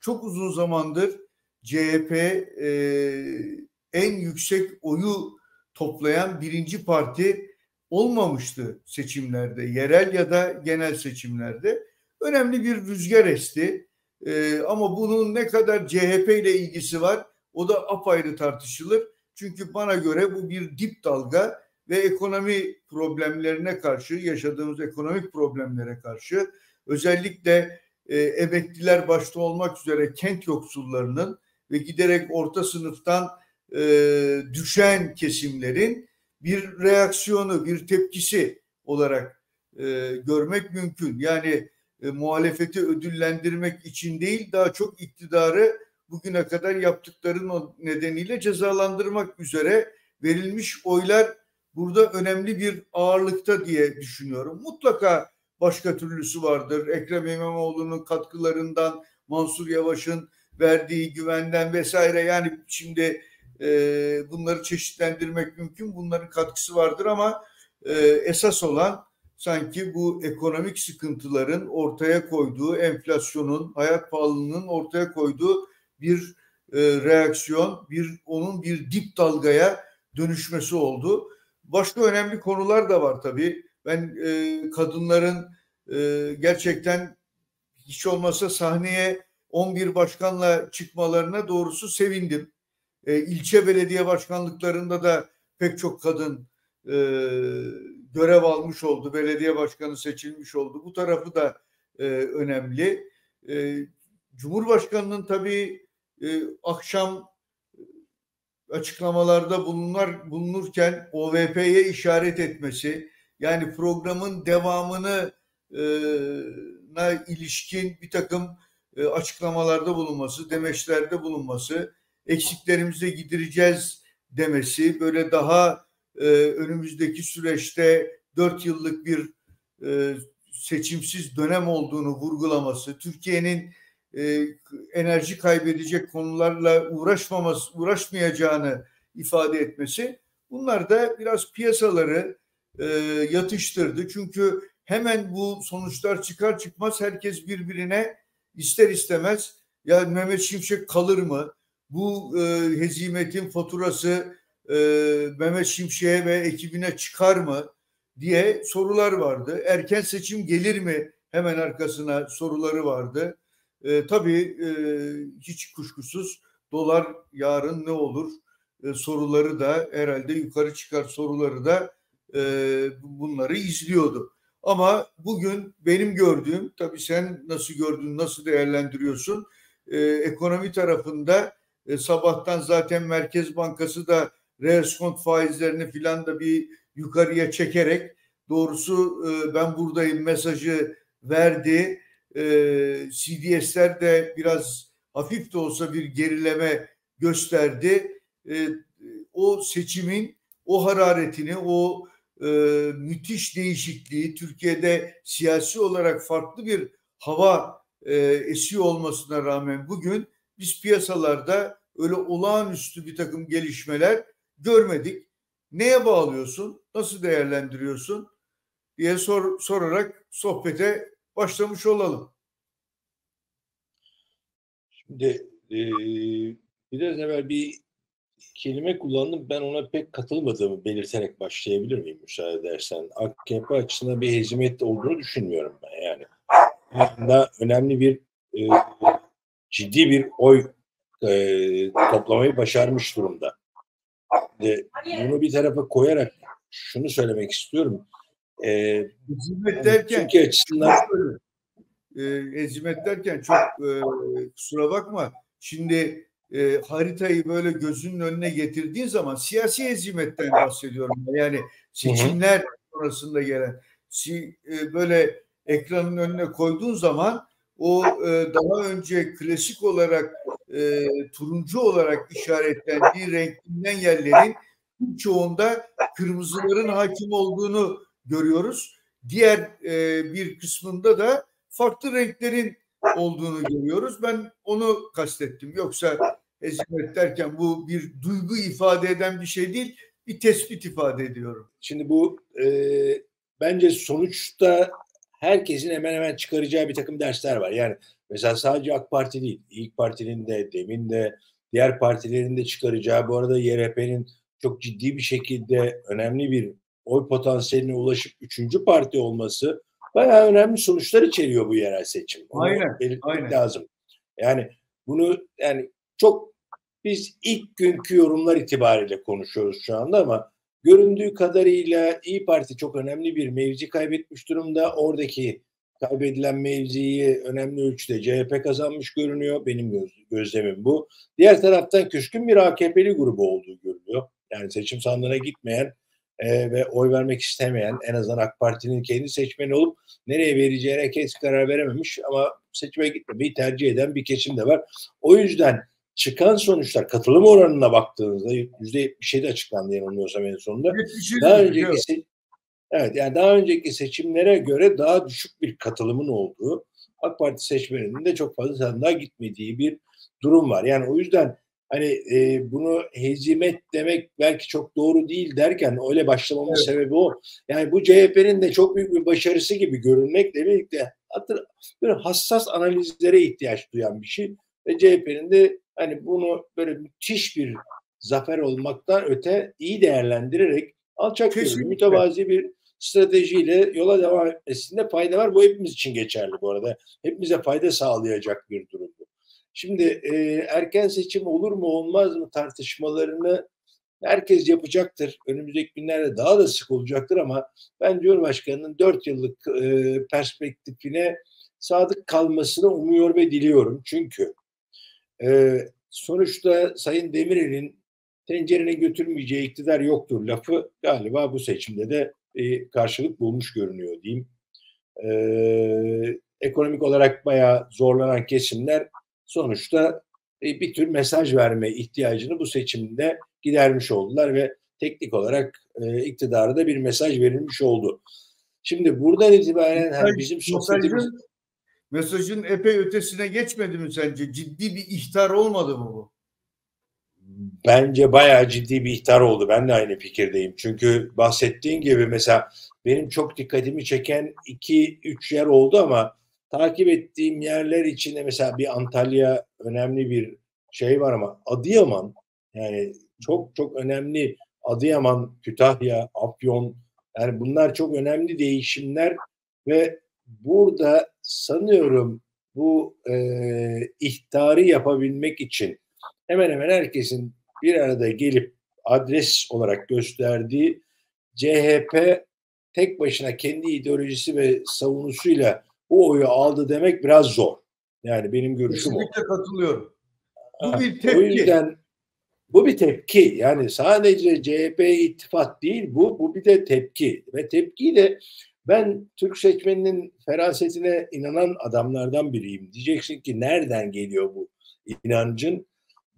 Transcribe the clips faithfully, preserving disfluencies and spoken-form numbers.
çok uzun zamandır C H P e, en yüksek oyu toplayan birinci parti olmamıştı seçimlerde. Yerel ya da genel seçimlerde. Önemli bir rüzgar esti. E, ama bunun ne kadar C H P ile ilgisi var o da apayrı tartışılır. Çünkü bana göre bu bir dip dalga ve ekonomi problemlerine karşı, yaşadığımız ekonomik problemlere karşı özellikle e, emekliler başta olmak üzere kent yoksullarının ve giderek orta sınıftan e, düşen kesimlerin bir reaksiyonu, bir tepkisi olarak e, görmek mümkün. Yani e, muhalefeti ödüllendirmek için değil, daha çok iktidarı bugüne kadar yaptıkların nedeniyle cezalandırmak üzere verilmiş oylar burada önemli bir ağırlıkta diye düşünüyorum. Mutlaka başka türlüsü vardır. Ekrem İmamoğlu'nun katkılarından, Mansur Yavaş'ın verdiği güvenden vesaire. Yani şimdi e, bunları çeşitlendirmek mümkün. Bunların katkısı vardır ama e, esas olan sanki bu ekonomik sıkıntıların ortaya koyduğu, enflasyonun, hayat pahalılığının ortaya koyduğu bir e, reaksiyon, bir onun bir dip dalgaya dönüşmesi oldu. Başka önemli konular da var tabii. Ben e, kadınların e, gerçekten hiç olmazsa sahneye on bir başkanla çıkmalarına doğrusu sevindim. E, ilçe belediye başkanlıklarında da pek çok kadın e, görev almış oldu. Belediye başkanı seçilmiş oldu. Bu tarafı da e, önemli. E, Cumhurbaşkanı'nın tabii e, akşam açıklamalarda bulunur, bulunurken O V P'ye işaret etmesi, yani programın devamına e, ilişkin bir takım e, açıklamalarda bulunması, demeçlerde bulunması, eksiklerimizi gidireceğiz demesi, böyle daha e, önümüzdeki süreçte dört yıllık bir e, seçimsiz dönem olduğunu vurgulaması, Türkiye'nin E, enerji kaybedecek konularla uğraşmaması, uğraşmayacağını ifade etmesi, bunlar da biraz piyasaları e, yatıştırdı. Çünkü hemen bu sonuçlar çıkar çıkmaz herkes birbirine ister istemez ya Mehmet Şimşek kalır mı? Bu e, hezimetin faturası e, Mehmet Şimşek'e ve ekibine çıkar mı? Diye sorular vardı. Erken seçim gelir mi? Hemen arkasına soruları vardı. E, tabii e, hiç kuşkusuz dolar yarın ne olur e, soruları da herhalde yukarı çıkar soruları da e, bunları izliyordu. Ama bugün benim gördüğüm, tabii sen nasıl gördün, nasıl değerlendiriyorsun, e, ekonomi tarafında e, sabahtan zaten Merkez Bankası da reskont faizlerini filan da bir yukarıya çekerek doğrusu e, ben buradayım mesajı verdi. C D S'ler de biraz hafif de olsa bir gerileme gösterdi. O seçimin o hararetini, o müthiş değişikliği, Türkiye'de siyasi olarak farklı bir hava esiyor olmasına rağmen bugün biz piyasalarda öyle olağanüstü bir takım gelişmeler görmedik. Neye bağlıyorsun, nasıl değerlendiriyorsun diye sor, sorarak sohbete başlamış olalım. Şimdi e, biraz evvel bir kelime kullandım. Ben ona pek katılmadığımı belirterek başlayabilir miyim müsaade edersen? A K P açısından bir hezimet olduğunu düşünmüyorum ben yani. Aslında önemli bir e, ciddi bir oy e, toplamayı başarmış durumda. E, bunu bir tarafa koyarak şunu söylemek istiyorum. Ee, Hizmet derken Türkiye açısından e, hizmet derken çok e, kusura bakma şimdi e, haritayı böyle gözünün önüne getirdiğin zaman siyasi hizmetten bahsediyorum yani seçimler sonrasında gelen si, e, böyle ekranın önüne koyduğun zaman o e, daha önce klasik olarak e, turuncu olarak işaretlendiği renklerinden yerlerin çoğunda kırmızıların hakim olduğunu görüyoruz. Diğer e, bir kısmında da farklı renklerin olduğunu görüyoruz. Ben onu kastettim. Yoksa hezimet derken bu bir duygu ifade eden bir şey değil, bir tespit ifade ediyorum. Şimdi bu e, bence sonuçta herkesin hemen hemen çıkaracağı bir takım dersler var. Yani mesela sadece AK Parti değil, İYİ Parti'nin de, DEM'in de, diğer partilerin de çıkaracağı, bu arada Y R P'nin çok ciddi bir şekilde önemli bir oy potansiyeline ulaşıp üçüncü parti olması bayağı önemli sonuçlar içeriyor bu yerel seçim. Onu aynen, belirtmek aynen. lazım. Yani bunu yani çok biz ilk günkü yorumlar itibariyle konuşuyoruz şu anda ama göründüğü kadarıyla İYİ Parti çok önemli bir mevzi kaybetmiş durumda. Oradaki kaybedilen mevziyi önemli ölçüde C H P kazanmış görünüyor. Benim göz, gözlemim bu. Diğer taraftan küskün bir A K P'li grubu olduğu görünüyor. Yani seçim sandığına gitmeyen e, ve oy vermek istemeyen, en azından AK Parti'nin kendi seçmeni olup nereye vereceğine kesin karar verememiş ama seçime gitmemeyi tercih eden bir kesim de var. O yüzden çıkan sonuçlar katılım oranına baktığınızda yüzde yetmiş yedi açıklandı yanılmıyorsam en sonunda. Daha önceki, evet, yani daha önceki seçimlere göre daha düşük bir katılımın olduğu, AK Parti seçmeninin de çok fazla sandığa gitmediği bir durum var. Yani o yüzden hani e, bunu hezimet demek belki çok doğru değil derken öyle başlamamın evet. sebebi o. Yani bu C H P'nin de çok büyük bir başarısı gibi görünmekle birlikte böyle hassas analizlere ihtiyaç duyan bir şey ve C H P'nin de hani bunu böyle müthiş bir zafer olmaktan öte iyi değerlendirerek alçak gönüllü, mütevazi bir stratejiyle yola devam etmesinde fayda var. Bu hepimiz için geçerli bu arada. Hepimize fayda sağlayacak bir durum bu. Şimdi e, erken seçim olur mu olmaz mı tartışmalarını herkes yapacaktır. Önümüzdeki günlerde daha da sık olacaktır ama ben Cumhurbaşkanı'nın dört yıllık e, perspektifine sadık kalmasını umuyor ve diliyorum. Çünkü e, sonuçta Sayın Demirel'in tencerenin götürmeyeceği iktidar yoktur lafı galiba bu seçimde de e, karşılık bulmuş görünüyor diyeyim. E, ekonomik olarak bayağı zorlanan kesimler sonuçta e, bir tür mesaj verme ihtiyacını bu seçimde gidermiş oldular ve teknik olarak e, iktidara da bir mesaj verilmiş oldu. Şimdi buradan itibaren hani bizim sohbetimiz... Mesajın epey ötesine geçmedi mi sence? Ciddi bir ihtar olmadı mı bu? Bence bayağı ciddi bir ihtar oldu. Ben de aynı fikirdeyim. Çünkü bahsettiğin gibi mesela benim çok dikkatimi çeken iki üç yer oldu ama takip ettiğim yerler içinde mesela bir Antalya önemli bir şey var ama Adıyaman, yani çok çok önemli Adıyaman, Kütahya, Afyon, yani bunlar çok önemli değişimler ve burada sanıyorum bu e, ihtarı yapabilmek için hemen hemen herkesin bir arada gelip adres olarak gösterdiği C H P tek başına kendi ideolojisi ve savunusuyla o oyu aldı demek biraz zor. Yani benim görüşüm o. Kesinlikle katılıyorum. Bu bir tepki. O yüzden bu bir tepki. Yani sadece C H P'ye ittifak değil bu. Bu bir de tepki. Ve tepkiyi de ben Türk seçmeninin ferasetine inanan adamlardan biriyim. Diyeceksin ki nereden geliyor bu inancın?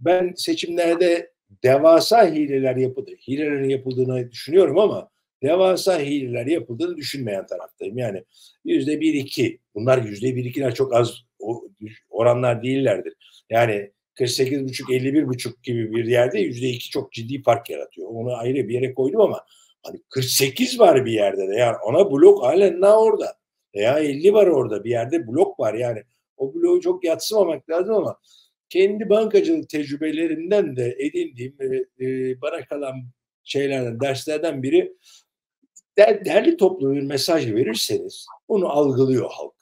Ben seçimlerde devasa hileler yapıldı. Hilelerin yapıldığını düşünüyorum ama devasa hileler yapıldığını düşünmeyen taraftayım. Yani yüzde bir iki. Bunlar yüzde bir ikiler çok az oranlar değillerdir. Yani kırk sekiz buçuk elli bir buçuk gibi bir yerde yüzde iki çok ciddi fark yaratıyor. Onu ayrı bir yere koydum ama hani kırk sekiz var bir yerde de. Yani ana blok halen daha orada. Veya elli var orada. Bir yerde blok var yani. O bloğu çok yadsımamak lazım ama kendi bankacılık tecrübelerimden de edindiğim e, e, bana kalan şeylerden, derslerden biri der, derli toplu bir mesaj verirseniz onu algılıyor halk.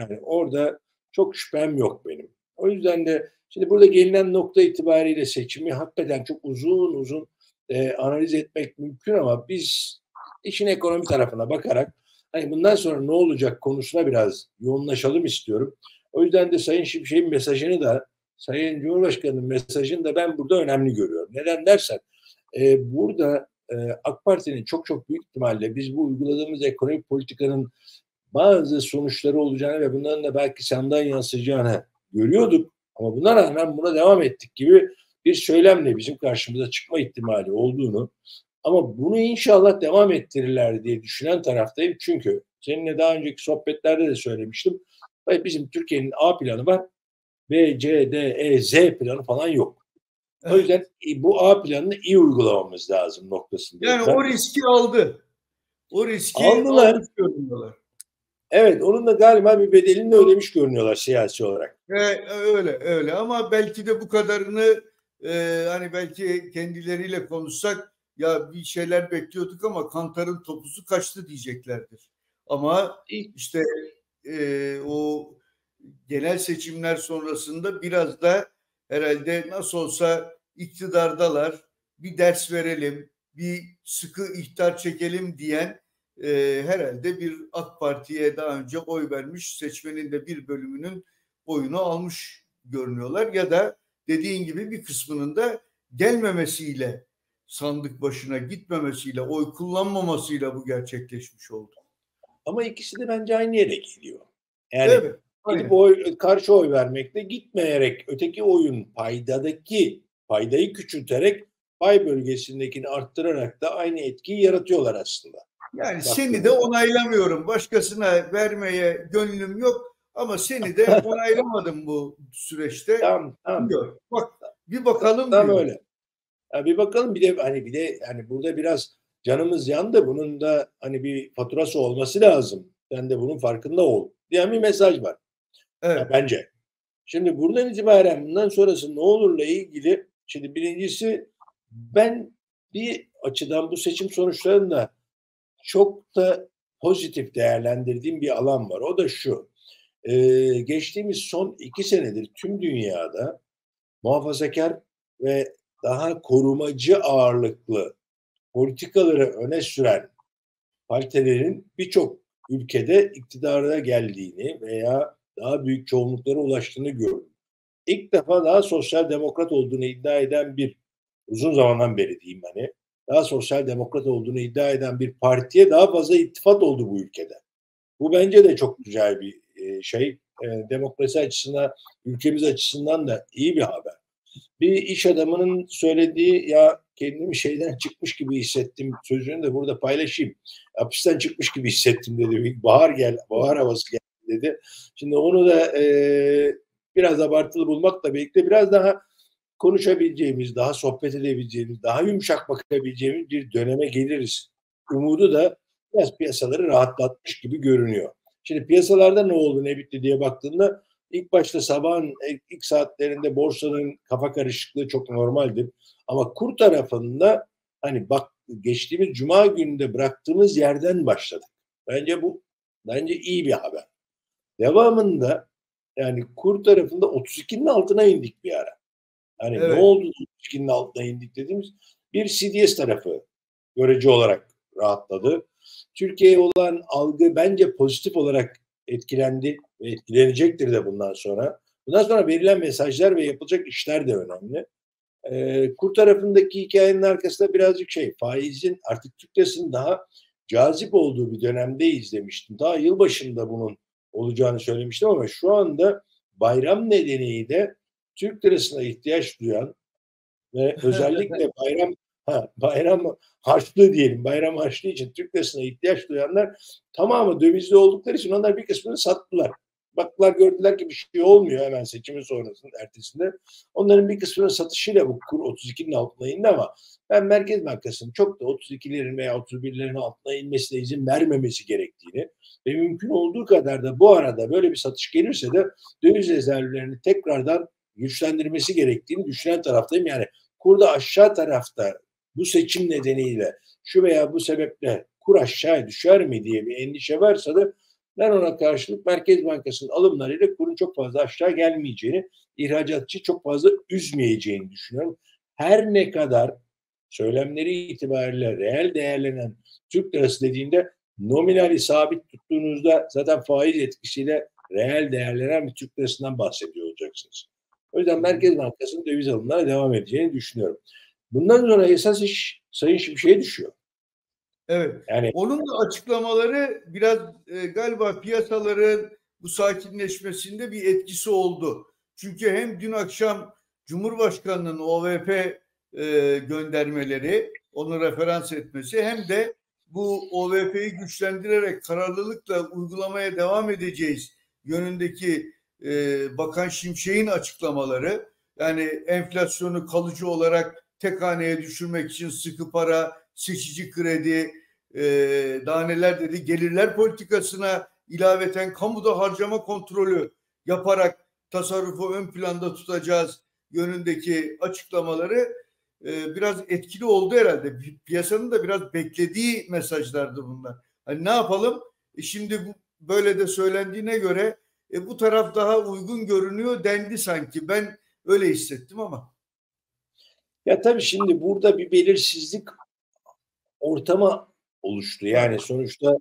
Yani orada çok şüphem yok benim. O yüzden de şimdi burada gelinen nokta itibariyle seçimi hakikaten çok uzun uzun e, analiz etmek mümkün ama biz işin ekonomi tarafına bakarak hani bundan sonra ne olacak konusuna biraz yoğunlaşalım istiyorum. O yüzden de Sayın Şimşek'in mesajını da Sayın Cumhurbaşkanı'nın mesajını da ben burada önemli görüyorum. Neden dersen e, burada e, AK Parti'nin çok çok büyük ihtimalle biz bu uyguladığımız ekonomik politikanın bazı sonuçları olacağını ve bunların da belki sandığa yansıyacağını görüyorduk. Ama buna rağmen buna devam ettik gibi bir söylemle bizim karşımıza çıkma ihtimali olduğunu ama bunu inşallah devam ettirirler diye düşünen taraftayım. Çünkü seninle daha önceki sohbetlerde de söylemiştim. Bizim Türkiye'nin A planı var. B, C, D, E, Z planı falan yok. Evet. O yüzden bu A planını iyi uygulamamız lazım noktasında. Yani ben, o riski aldı. O riski aldılar. Evet, onun da galiba bir bedelini de ödemiş görünüyorlar siyasi olarak. Ee, öyle öyle ama belki de bu kadarını e, hani belki kendileriyle konuşsak ya bir şeyler bekliyorduk ama kantarın topuzu kaçtı diyeceklerdir. Ama işte e, o genel seçimler sonrasında biraz da herhalde nasıl olsa iktidardalar, bir ders verelim, bir sıkı ihtar çekelim diyen e, herhalde bir AK Parti'ye daha önce oy vermiş seçmenin de bir bölümünün oyunu almış görünüyorlar ya da dediğin gibi bir kısmının da gelmemesiyle, sandık başına gitmemesiyle, oy kullanmamasıyla bu gerçekleşmiş oldu. Ama ikisi de bence aynı yere geliyor. Yani evet, gidip oy, karşı oy vermekle gitmeyerek öteki oyun paydadaki paydayı küçülterek pay bölgesindekini arttırarak da aynı etkiyi yaratıyorlar aslında. Yani baktığında seni de onaylamıyorum. Başkasına vermeye gönlüm yok ama seni de onaylamadım bu süreçte. Tamam, tamam. Diyor. Bak bir bakalım. Tamam diyor. Öyle. Ya bir bakalım bir de hani bir de hani burada biraz canımız yandı. Bunun da hani bir faturası olması lazım. Sen de bunun farkında ol diyen bir mesaj var. Evet. Ya bence. Şimdi buradan itibaren bundan sonrası ne olurla ilgili şimdi birincisi ben bir açıdan bu seçim sonuçlarında çok da pozitif değerlendirdiğim bir alan var. O da şu. Ee, geçtiğimiz son iki senedir tüm dünyada muhafazakar ve daha korumacı ağırlıklı politikaları öne süren partilerin birçok ülkede iktidara geldiğini veya daha büyük çoğunluklara ulaştığını gördüm. İlk defa daha sosyal demokrat olduğunu iddia eden bir uzun zamandan beri diyeyim hani daha sosyal demokrat olduğunu iddia eden bir partiye daha fazla ittifat oldu bu ülkede. Bu bence de çok güzel bir şey. Demokrasi açısından, ülkemiz açısından da iyi bir haber. Bir iş adamının söylediği ya kendimi şeyden çıkmış gibi hissettim sözünü de burada paylaşayım. Hapisten çıkmış gibi hissettim dedi. Bahar gel, bahar havası geldi dedi. Şimdi onu da e, biraz abartılı bulmakla birlikte biraz daha konuşabileceğimiz, daha sohbet edebileceğimiz, daha yumuşak bakabileceğimiz bir döneme geliriz. Umudu da biraz piyasaları rahatlatmış gibi görünüyor. Şimdi piyasalarda ne oldu ne bitti diye baktığında ilk başta sabahın ilk saatlerinde borsanın kafa karışıklığı çok normaldir. Ama kur tarafında hani bak geçtiğimiz cuma gününde bıraktığımız yerden başladık. Bence bu bence iyi bir haber. Devamında yani kur tarafında otuz ikinin altına indik bir ara. Hani evet. Ne oldu otuz ikinin altına indik dediğimiz bir C D S tarafı görece olarak rahatladı. Türkiye'ye olan algı bence pozitif olarak etkilendi ve etkilenecektir de bundan sonra. Bundan sonra verilen mesajlar ve yapılacak işler de önemli. Ee, kur tarafındaki hikayenin arkasında birazcık şey, faizin artık Türkiye'sinin daha cazip olduğu bir dönemdeyiz demiştim. Daha yılbaşında bunun olacağını söylemiştim ama şu anda bayram nedeniyle Türk lirasına ihtiyaç duyan ve özellikle bayram ha, bayram harçlığı diyelim, bayram harçlığı için Türk lirasına ihtiyaç duyanlar tamamı dövizli oldukları için onlar bir kısmını sattılar. Baktılar gördüler ki bir şey olmuyor hemen seçimin sonrasında, ertesinde. Onların bir kısmının satışıyla bu kur otuz ikinin altına indi ama ben Merkez Bankası'nın çok da otuz ikilerin veya otuz birlerin altına inmesine izin vermemesi gerektiğini ve mümkün olduğu kadar da bu arada böyle bir satış gelirse de döviz rezervlerini tekrardan güçlendirmesi gerektiğini düşünen taraftayım. Yani kurda aşağı tarafta bu seçim nedeniyle şu veya bu sebeple kur aşağıya düşer mi diye bir endişe varsa da ben ona karşılık Merkez Bankası'nın alımlarıyla kurun çok fazla aşağı gelmeyeceğini, ihracatçı çok fazla üzmeyeceğini düşünüyorum. Her ne kadar söylemleri itibariyle reel değerlenen Türk lirası dediğinde nominali sabit tuttuğunuzda zaten faiz etkisiyle reel değerlenen bir Türk lirasından bahsediyor olacaksınız. O yüzden Merkez Bankası'nın döviz alımlarına devam edeceğini düşünüyorum. Bundan sonra esas iş Sayın Şimşek'e düşüyor. Evet. Yani onun da açıklamaları biraz e, galiba piyasaların bu sakinleşmesinde bir etkisi oldu. Çünkü hem dün akşam Cumhurbaşkanı'nın O V P e, göndermeleri, onu referans etmesi hem de bu O V P'yi güçlendirerek kararlılıkla uygulamaya devam edeceğiz yönündeki e, Bakan Şimşek'in açıklamaları, yani enflasyonu kalıcı olarak tek haneye düşürmek için sıkı para, seçici kredi, e, daha neler dedi, gelirler politikasına ilaveten kamuda harcama kontrolü yaparak tasarrufu ön planda tutacağız yönündeki açıklamaları e, biraz etkili oldu herhalde. Piyasanın da biraz beklediği mesajlardı bunlar. Hani ne yapalım? E şimdi bu, böyle de söylendiğine göre e, bu taraf daha uygun görünüyor dendi sanki. Ben öyle hissettim ama. Ya tabii şimdi burada bir belirsizlik ortama oluştu. Yani sonuçta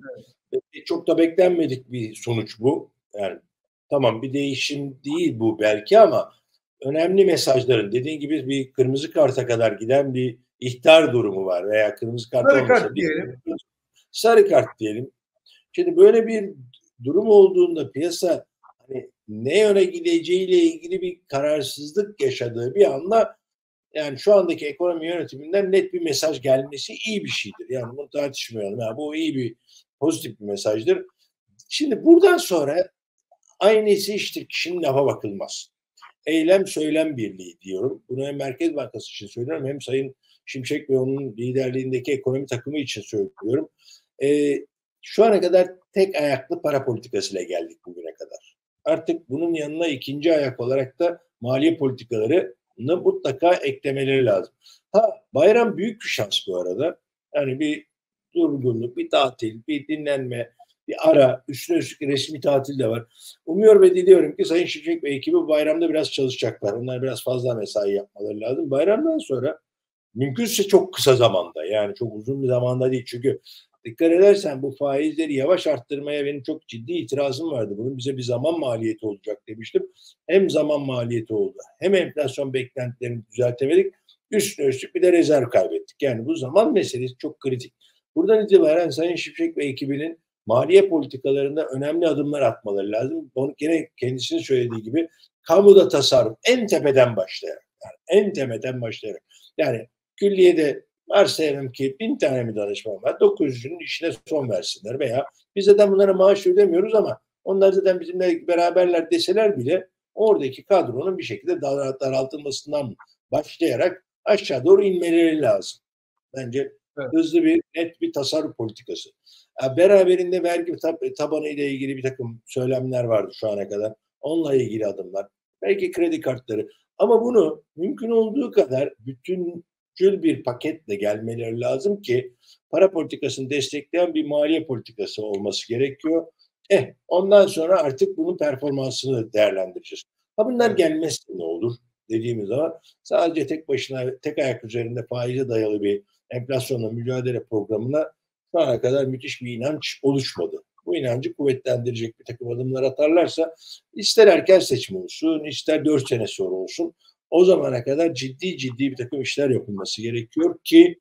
çok da beklenmedik bir sonuç bu. Yani tamam bir değişim değil bu belki ama önemli mesajların dediğin gibi bir kırmızı karta kadar giden bir ihtar durumu var veya kırmızı kart sarı olmasa kart diyelim. Sarı kart diyelim. Şimdi böyle bir durum olduğunda piyasa hani ne yöne gideceğiyle ilgili bir kararsızlık yaşadığı bir anda yani şu andaki ekonomi yönetiminden net bir mesaj gelmesi iyi bir şeydir. Yani bunu tartışmayalım. Yani bu iyi bir pozitif bir mesajdır. Şimdi buradan sonra aynısı işte kişinin lafa bakılmaz. Eylem söylem birliği diyorum. Bunu hem Merkez Bankası için söylüyorum hem Sayın Şimşek ve onun liderliğindeki ekonomi takımı için söylüyorum. Ee, şu ana kadar tek ayaklı para politikasıyla geldik bugüne kadar. Artık bunun yanına ikinci ayak olarak da maliye politikaları mutlaka eklemeleri lazım. Ha, bayram büyük bir şans bu arada. Yani bir durgunluk, bir tatil, bir dinlenme, bir ara, üstüne üstlük resmi tatil de var. Umuyorum ve diliyorum ki Sayın Şimşek ve ekibi bayramda biraz çalışacaklar. Onlar biraz fazla mesai yapmaları lazım. Bayramdan sonra mümkünse çok kısa zamanda, yani çok uzun bir zamanda değil. Çünkü dikkat edersen bu faizleri yavaş arttırmaya benim çok ciddi itirazım vardı. Bunun bize bir zaman maliyeti olacak demiştim. Hem zaman maliyeti oldu, hem enflasyon beklentilerini düzeltemedik. Üstüne üstlük bir de rezerv kaybettik. Yani bu zaman meselesi çok kritik. Buradan itibaren Sayın Şimşek ve ekibinin maliye politikalarında önemli adımlar atmaları lazım. Onu gene kendisinin söylediği gibi kamuda tasarruf en tepeden başlayarak. Yani en tepeden başlayarak. Yani külliyede varsayalım ki bin tane mi danışman var, dokuz yüzünün işine son versinler veya biz zaten bunlara maaş ödemiyoruz ama onlar zaten bizimle beraberler deseler bile oradaki kadronun bir şekilde daraltılmasından başlayarak aşağı doğru inmeleri lazım. Bence evet. Hızlı bir net bir tasarruf politikası. Beraberinde vergi tabanı ile ilgili bir takım söylemler vardı şu ana kadar. Onunla ilgili adımlar. Belki kredi kartları. Ama bunu mümkün olduğu kadar bütün bir paketle gelmeleri lazım ki para politikasını destekleyen bir maliye politikası olması gerekiyor. Eh, ondan sonra artık bunun performansını değerlendireceğiz. Ha bunlar gelmezse ne olur dediğimiz zaman sadece tek başına tek ayak üzerinde faize dayalı bir enflasyonla mücadele programına şu ana kadar müthiş bir inanç oluşmadı. Bu inancı kuvvetlendirecek bir takım adımlar atarlarsa ister erken seçim olsun, ister dört sene sonra olsun. O zamana kadar ciddi ciddi bir takım işler yapılması gerekiyor ki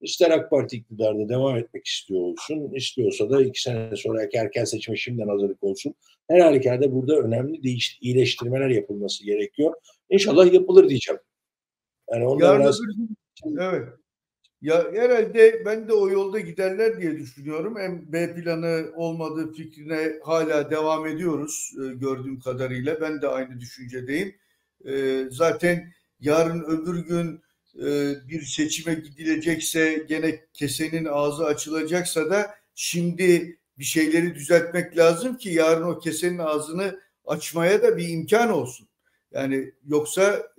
ister AK Parti iktidarda devam etmek istiyor olsun, istiyorsa da iki sene sonraki erken seçime şimdiden hazırlık olsun. Her halükarda burada önemli değiş, iyileştirmeler yapılması gerekiyor. İnşallah yapılır diyeceğim. Yani ondan biraz... Evet. Ya herhalde ben de o yolda giderler diye düşünüyorum. Hem B planı olmadığı fikrine hala devam ediyoruz gördüğüm kadarıyla. Ben de aynı düşüncedeyim. Zaten yarın öbür gün bir seçime gidilecekse gene kesenin ağzı açılacaksa da şimdi bir şeyleri düzeltmek lazım ki yarın o kesenin ağzını açmaya da bir imkan olsun. Yani yoksa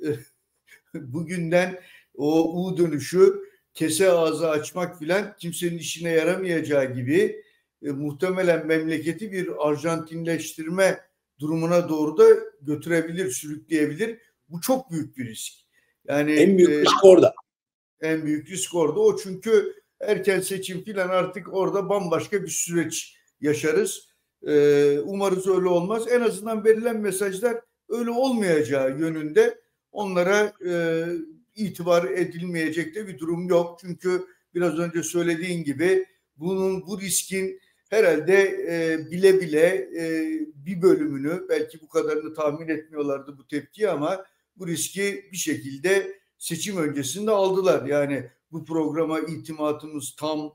bugünden o U dönüşü kese ağzı açmak filan kimsenin işine yaramayacağı gibi e, muhtemelen memleketi bir Arjantinleştirme durumuna doğru da götürebilir, sürükleyebilir. Bu çok büyük bir risk. Yani en büyük e, risk orada. En büyük risk orada. O çünkü erken seçim filan artık orada bambaşka bir süreç yaşarız. E, umarız öyle olmaz. En azından verilen mesajlar öyle olmayacağı yönünde onlara e, itibar edilmeyecek de bir durum yok. Çünkü biraz önce söylediğin gibi bunun bu riskin herhalde e, bile bile e, bir bölümünü belki bu kadarını tahmin etmiyorlardı bu tepkiyi ama bu riski bir şekilde seçim öncesinde aldılar. Yani bu programa itimatımız tam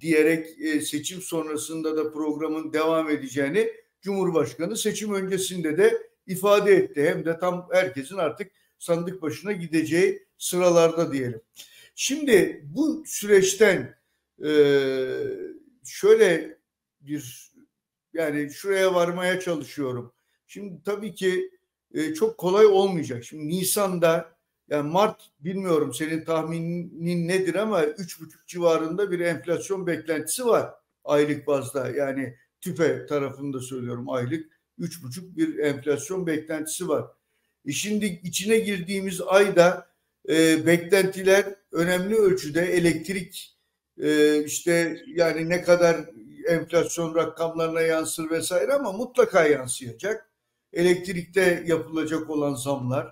diyerek e, seçim sonrasında da programın devam edeceğini Cumhurbaşkanı seçim öncesinde de ifade etti. Hem de tam herkesin artık sandık başına gideceği sıralarda diyelim. Şimdi bu süreçten e, şöyle bir Yani şuraya varmaya çalışıyorum. Şimdi tabii ki e, çok kolay olmayacak. Şimdi Nisan'da, yani Mart, bilmiyorum senin tahminin nedir ama üç buçuk civarında bir enflasyon beklentisi var aylık bazda. Yani TÜFE tarafında söylüyorum, aylık üç buçuk bir enflasyon beklentisi var. E şimdi içine girdiğimiz ayda e, beklentiler önemli ölçüde elektrik e, işte yani ne kadar enflasyon rakamlarına yansır vesaire ama mutlaka yansıyacak. Elektrikte yapılacak olan zamlar,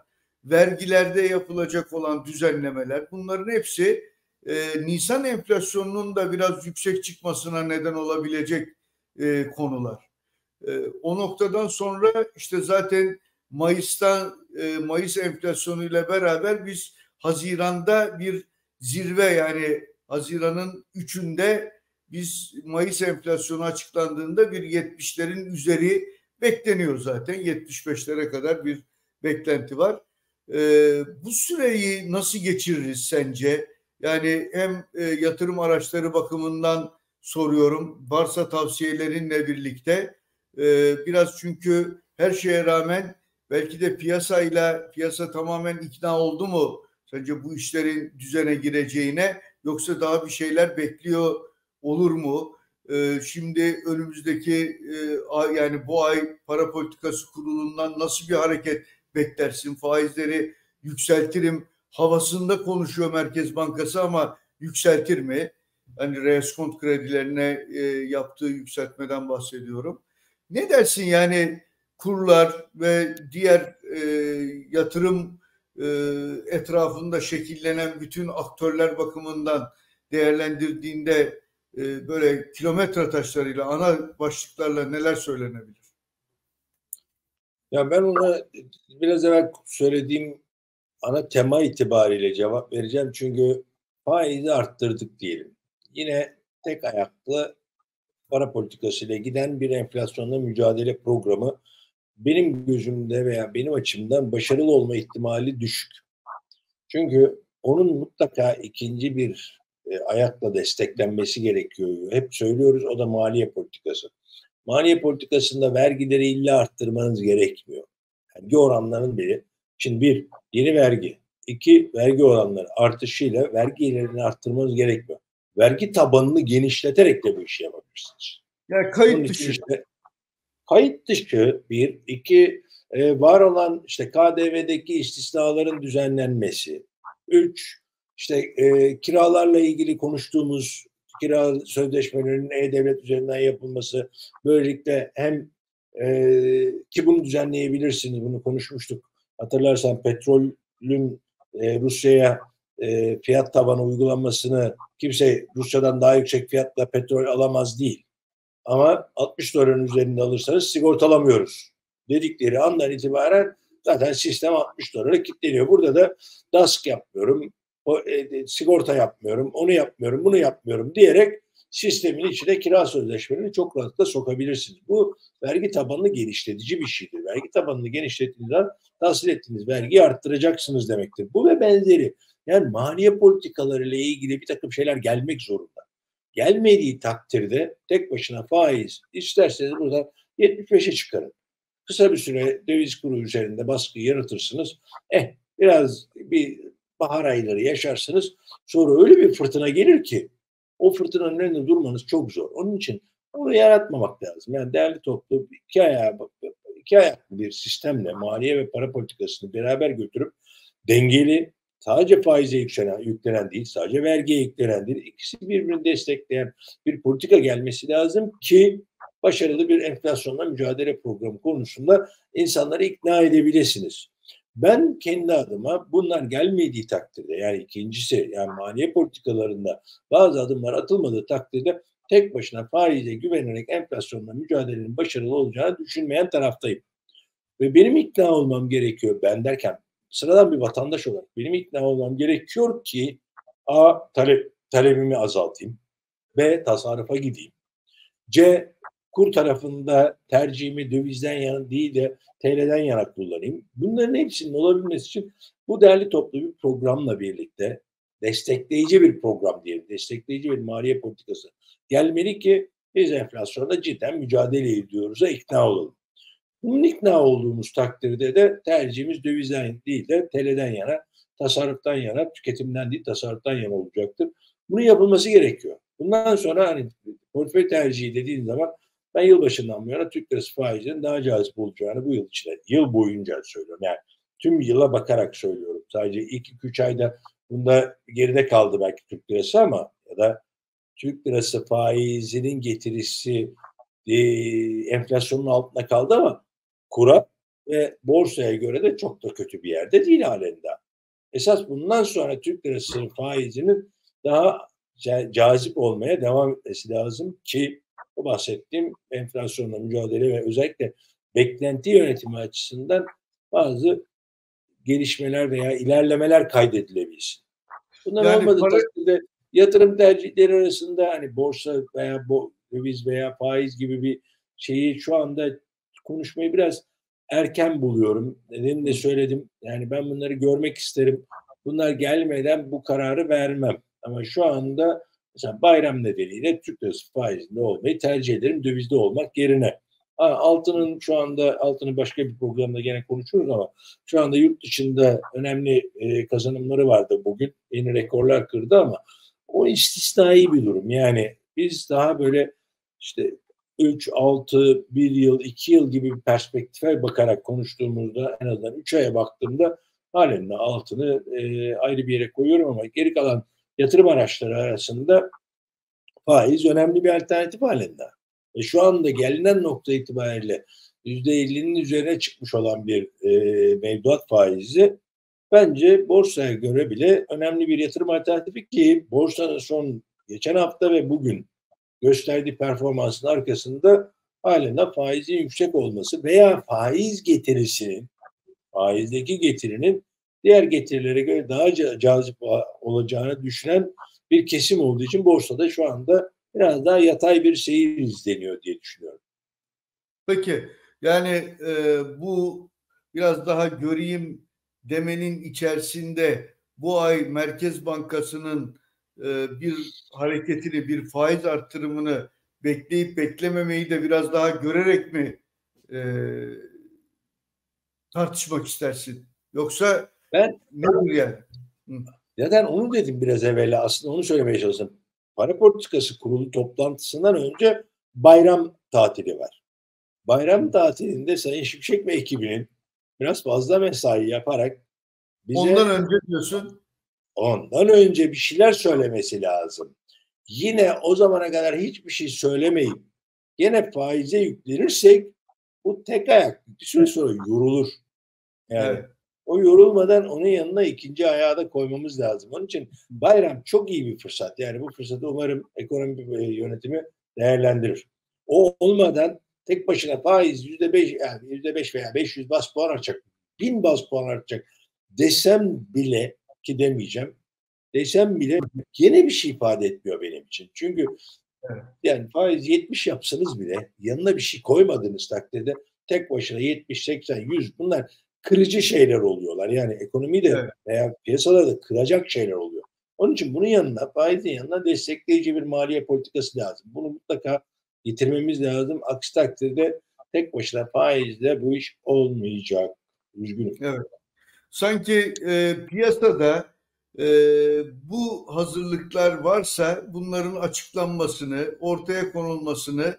vergilerde yapılacak olan düzenlemeler, bunların hepsi e, Nisan enflasyonunun da biraz yüksek çıkmasına neden olabilecek e, konular. E, o noktadan sonra işte zaten Mayıs'tan e, Mayıs enflasyonuyla beraber biz Haziran'da bir zirve, yani Haziran'ın üçünde biz Mayıs enflasyonu açıklandığında bir yetmişlerin üzeri bekleniyor zaten. yetmiş beşlere kadar bir beklenti var. Ee, bu süreyi nasıl geçiririz sence? Yani hem e, yatırım araçları bakımından soruyorum. Varsa tavsiyelerinle birlikte e, biraz, çünkü her şeye rağmen belki de piyasayla, piyasa tamamen ikna oldu mu sence bu işlerin düzene gireceğine, yoksa daha bir şeyler bekliyor olur mu? Ee, şimdi önümüzdeki e, yani bu ay para politikası kurulundan nasıl bir hareket beklersin? Faizleri yükseltirim havasında konuşuyor Merkez Bankası ama yükseltir mi? Hani reskont kredilerine e, yaptığı yükseltmeden bahsediyorum. Ne dersin yani kurlar ve diğer e, yatırım e, etrafında şekillenen bütün aktörler bakımından değerlendirdiğinde böyle kilometre taşlarıyla, ana başlıklarla neler söylenebilir? Ya ben ona biraz evvel söylediğim ana tema itibariyle cevap vereceğim. Çünkü faizi arttırdık diyelim. Yine tek ayaklı para politikasıyla giden bir enflasyonla mücadele programı benim gözümde veya benim açımdan başarılı olma ihtimali düşük. Çünkü onun mutlaka ikinci bir ayakla desteklenmesi gerekiyor. Hep söylüyoruz, o da maliye politikası. Maliye politikasında vergileri illa arttırmanız gerekmiyor. Vergi oranlarının biri. Şimdi bir, yeni vergi. İki, vergi oranları artışıyla vergilerini arttırmanız gerekmiyor. Vergi tabanını genişleterek de bu işi yapabilirsiniz. Yani kayıt dışı. Işte, kayıt dışı bir. İki, var olan işte K D V'deki istisnaların düzenlenmesi. Üç, İşte e, kiralarla ilgili konuştuğumuz kira sözleşmelerinin e-devlet üzerinden yapılması, böylelikle hem e, ki bunu düzenleyebilirsiniz, bunu konuşmuştuk. Hatırlarsan petrolün e, Rusya'ya e, fiyat tabanı uygulanmasını, kimse Rusya'dan daha yüksek fiyatla petrol alamaz değil. Ama altmış doların üzerinde alırsanız sigortalamıyoruz dedikleri andan itibaren zaten sistem altmış dolara kilitleniyor. Burada da D A S K yapmıyorum, O, e, sigorta yapmıyorum, onu yapmıyorum, bunu yapmıyorum diyerek sistemin içine kira sözleşmelerini çok rahatlıkla sokabilirsiniz. Bu vergi tabanını genişletici bir şeydir. Vergi tabanını genişlettiğinizden tahsil ettiğiniz vergiyi arttıracaksınız demektir. Bu ve benzeri, yani maliye politikalarıyla ilgili bir takım şeyler gelmek zorunda. Gelmediği takdirde tek başına faiz, isterseniz buradan yetmiş beşe çıkarın. Kısa bir süre döviz kuru üzerinde baskı yaratırsınız. Eh, biraz bir bahar ayları yaşarsınız. Sonra öyle bir fırtına gelir ki o fırtınanın önünde durmanız çok zor. Onun için onu yaratmamak lazım. Yani değerli toplum iki ayağı, iki ayaklı bir sistemle maliye ve para politikasını beraber götürüp dengeli, sadece faize yükselen, yüklenen değil, sadece vergiye yüklenen değil, ikisi birbirini destekleyen bir politika gelmesi lazım ki başarılı bir enflasyonla mücadele programı konusunda insanları ikna edebilirsiniz. Ben kendi adıma bunlar gelmediği takdirde, yani ikincisi, yani maliye politikalarında bazı adımlar atılmadığı takdirde tek başına faize güvenerek enflasyonla mücadelenin başarılı olacağını düşünmeyen taraftayım. Ve benim ikna olmam gerekiyor, ben derken sıradan bir vatandaş olarak benim ikna olmam gerekiyor ki A. Talep, talebimi azaltayım. B. Tasarrufa gideyim. C. Kur tarafında tercihimi dövizden yana değil de T L'den yana kullanayım. Bunların hepsinin olabilmesi için bu değerli toplu bir programla birlikte destekleyici bir program diyelim, destekleyici bir maliye politikası gelmeli ki biz enflasyonda cidden mücadele ediyoruz'a ikna olalım. Bunun ikna olduğumuz takdirde de tercihimiz dövizden değil de T L'den yana, tasarruftan yana, tüketimden değil tasarruftan yana olacaktır. Bunun yapılması gerekiyor. Bundan sonra hani portföy tercihi dediğin zaman ben yılbaşından bu yana Türk lirası faizinin daha cazip olacağını bu yıl içinde, yıl boyunca söylüyorum. Yani tüm yıla bakarak söylüyorum. Sadece ilk iki üç ayda bunda geride kaldı belki Türk lirası ama ya da Türk lirası faizinin getirisi e, enflasyonun altında kaldı ama kura ve borsaya göre de çok da kötü bir yerde değil halen daha. Esas bundan sonra Türk lirası faizinin daha cazip olmaya devam etmesi lazım ki bu bahsettiğim enflasyonla mücadele ve özellikle beklenti yönetimi açısından bazı gelişmeler veya ilerlemeler kaydedilebilsin. Bunlar yani olmadığı para... takdirde yatırım tercihleri arasında hani borsa veya döviz veya faiz gibi bir şeyi şu anda konuşmayı biraz erken buluyorum. Dedim de söyledim. Yani ben bunları görmek isterim. Bunlar gelmeden bu kararı vermem. Ama şu anda mesela bayram nedeniyle Türk lirası faizinde olmayı tercih ederim dövizde olmak yerine. Altının şu anda, altını başka bir programda gene konuşuruz ama şu anda yurt dışında önemli kazanımları vardı bugün. Yeni rekorlar kırdı ama o istisnai bir durum. Yani biz daha böyle işte üç, altı, bir yıl, iki yıl gibi bir perspektife bakarak konuştuğumuzda en azından üç aya baktığımda halen de altını e, ayrı bir yere koyuyorum ama geri kalan yatırım araçları arasında faiz önemli bir alternatif halinde. E, şu anda gelinen nokta itibariyle yüzde ellinin üzerine çıkmış olan bir e, mevduat faizi bence borsaya göre bile önemli bir yatırım alternatifi ki borsanın son geçen hafta ve bugün gösterdiği performansın arkasında halen de faizin yüksek olması veya faiz getirisinin, faizdeki getirinin diğer getirilere göre daha cazip olacağını düşünen bir kesim olduğu için borsada şu anda biraz daha yatay bir seyir izleniyor diye düşünüyorum. Peki, yani e, bu biraz daha göreyim demenin içerisinde bu ay Merkez Bankası'nın bir hareketini, bir faiz artırımını bekleyip beklememeyi de biraz daha görerek mi e, tartışmak istersin? Yoksa ben ne yani? Neden onu dedim biraz evvel, aslında onu söylemeye çalıştım. Para Politikası Kurulu toplantısından önce bayram tatili var. Bayram tatilinde Sayın Şimşek ve ekibinin biraz fazla mesai yaparak bize... Ondan önce diyorsun. Ondan önce bir şeyler söylemesi lazım. Yine o zamana kadar hiçbir şey söylemeyip yine faize yüklenirsek bu tek ayak bir süre sonra yorulur. Yani evet. O yorulmadan onun yanına ikinci ayağı da koymamız lazım. Onun için bayram çok iyi bir fırsat. Yani bu fırsatı umarım ekonomi yönetimi değerlendirir. O olmadan tek başına faiz yüzde beş, yani yüzde beş veya beş yüz bas puan artacak, bin bas puan artacak desem bile ki demeyeceğim. Desem bile yine bir şey ifade etmiyor benim için. Çünkü evet. Yani faiz yetmiş yapsanız bile yanına bir şey koymadığınız takdirde tek başına yetmiş, seksen, yüz bunlar kırıcı şeyler oluyorlar. Yani ekonomide evet. Veya piyasalarda kıracak şeyler oluyor. Onun için bunun yanına, faizin yanına destekleyici bir maliye politikası lazım. Bunu mutlaka getirmemiz lazım. Aksi takdirde tek başına faizle bu iş olmayacak. Üzgünüm. Evet. Sanki e, piyasada e, bu hazırlıklar varsa bunların açıklanmasını, ortaya konulmasını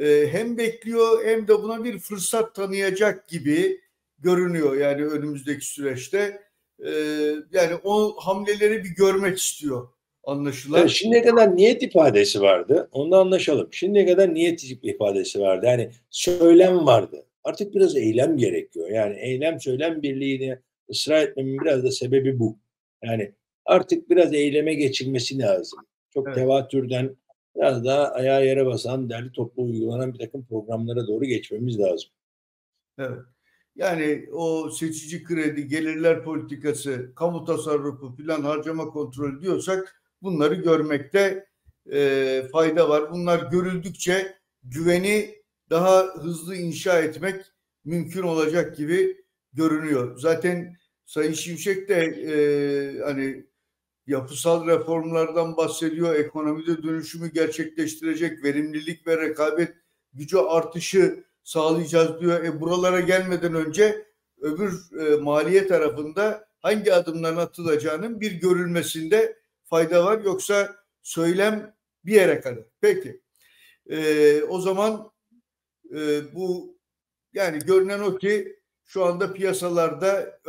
e, hem bekliyor hem de buna bir fırsat tanıyacak gibi görünüyor. Yani önümüzdeki süreçte e, yani o hamleleri bir görmek istiyor anlaşılan. Yani şimdiye kadar niyet ifadesi vardı. Onu anlaşalım. Şimdiye kadar niyet ifadesi vardı. Yani söylem vardı. Artık biraz eylem gerekiyor. Yani eylem söylem birliğini ısrar etmemin biraz da sebebi bu. Yani artık biraz eyleme geçilmesi lazım. Çok evet. Tevatürden biraz daha ayağa yere basan, derli toplu uygulanan bir takım programlara doğru geçmemiz lazım. Evet. Yani o seçici kredi, gelirler politikası, kamu tasarrufu, plan harcama kontrolü diyorsak bunları görmekte e, fayda var. Bunlar görüldükçe güveni daha hızlı inşa etmek mümkün olacak gibi görünüyor. Zaten Sayın Şimşek de e, hani yapısal reformlardan bahsediyor, ekonomide dönüşümü gerçekleştirecek, verimlilik ve rekabet gücü artışı sağlayacağız diyor. E buralara gelmeden önce öbür e, maliye tarafında hangi adımların atılacağının bir görülmesinde fayda var. Yoksa söylem bir yere kadar. Peki. E, o zaman e, bu yani görünen o ki şu anda piyasalarda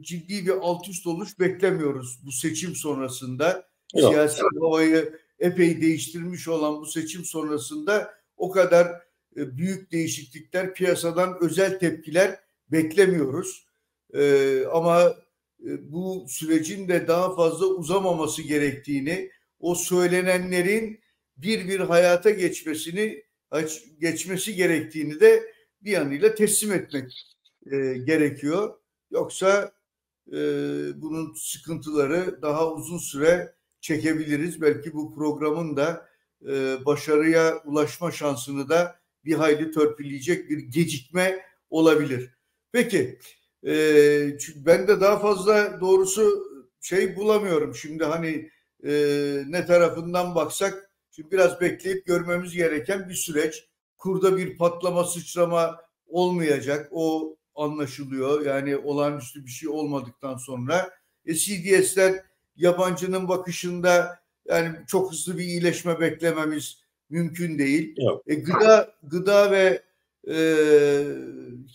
ciddi bir alt üst oluş beklemiyoruz bu seçim sonrasında. Yok. Siyasi havayı epey değiştirmiş olan bu seçim sonrasında o kadar büyük değişiklikler, piyasadan özel tepkiler beklemiyoruz. Ee, ama bu sürecin de daha fazla uzamaması gerektiğini, o söylenenlerin bir bir hayata geçmesini geçmesi gerektiğini de bir yanıyla teslim etmek E, gerekiyor. Yoksa e, bunun sıkıntıları daha uzun süre çekebiliriz. Belki bu programın da e, başarıya ulaşma şansını da bir hayli törpüleyecek bir gecikme olabilir. Peki e, çünkü ben de daha fazla doğrusu şey bulamıyorum. Şimdi hani e, ne tarafından baksak şimdi biraz bekleyip görmemiz gereken bir süreç. Kurda bir patlama, sıçrama olmayacak. O anlaşılıyor. Yani olağanüstü bir şey olmadıktan sonra e, C D S'ler yabancının bakışında yani çok hızlı bir iyileşme beklememiz mümkün değil. E, gıda gıda ve e,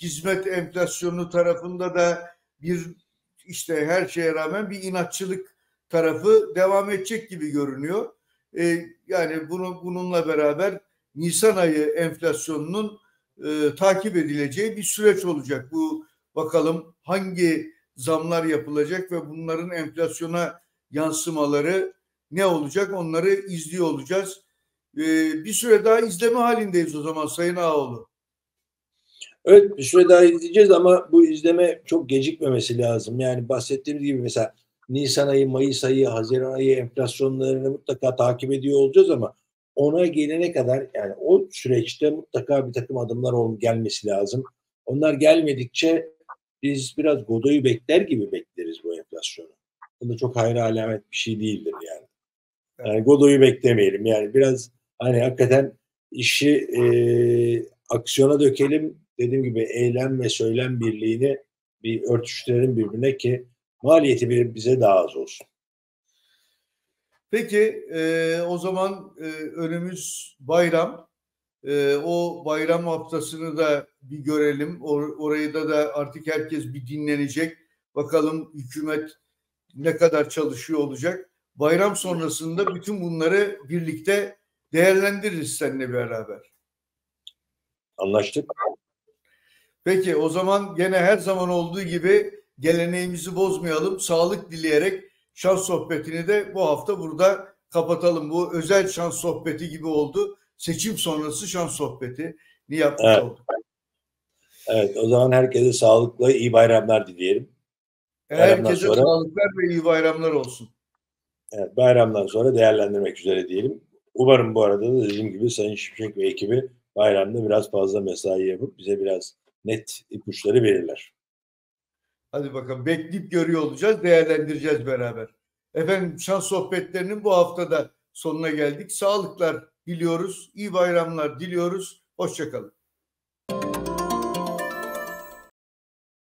hizmet enflasyonu tarafında da bir işte her şeye rağmen bir inatçılık tarafı devam edecek gibi görünüyor. E, yani bunu bununla beraber Nisan ayı enflasyonunun E, takip edileceği bir süreç olacak. Bu bakalım hangi zamlar yapılacak ve bunların enflasyona yansımaları ne olacak, onları izliyor olacağız. E, bir süre daha izleme halindeyiz o zaman Sayın Ağaoğlu. Evet, bir süre daha izleyeceğiz ama bu izleme çok gecikmemesi lazım. Yani bahsettiğimiz gibi mesela Nisan ayı, Mayıs ayı, Haziran ayı enflasyonlarını mutlaka takip ediyor olacağız ama ona gelene kadar yani o süreçte mutlaka bir takım adımlar gelmesi lazım. Onlar gelmedikçe biz biraz Godoy'u bekler gibi bekleriz bu enflasyonu. Bu da çok hayra alamet bir şey değildir yani. Yani Godoy'u beklemeyelim. Yani biraz hani hakikaten işi e, aksiyona dökelim. Dediğim gibi eylem ve söylem birliğini bir örtüştürelim birbirine ki maliyeti bize daha az olsun. Peki e, o zaman e, önümüz bayram. E, o bayram haftasını da bir görelim. Or, orayı da da artık herkes bir dinlenecek. Bakalım hükümet ne kadar çalışıyor olacak. Bayram sonrasında bütün bunları birlikte değerlendiririz seninle beraber. Anlaştık. Peki o zaman gene her zaman olduğu gibi geleneğimizi bozmayalım. Sağlık dileyerek şans sohbetini de bu hafta burada kapatalım. Bu özel şans sohbeti gibi oldu. Seçim sonrası şans sohbeti ni yapmış evet. olduk. Evet, o zaman herkese sağlıklı, iyi bayramlar dileyelim. Bayramdan herkese sonra, sağlıklar ve iyi bayramlar olsun. Evet, bayramdan sonra değerlendirmek üzere diyelim. Umarım bu arada da dediğim gibi Sayın Şimşek ve ekibi bayramda biraz fazla mesai yapıp bize biraz net ipuçları verirler. Hadi bakalım, bekleyip görüyor olacağız, değerlendireceğiz beraber. Efendim şans sohbetlerinin bu haftada sonuna geldik. Sağlıklar diliyoruz, iyi bayramlar diliyoruz. Hoşça kalın.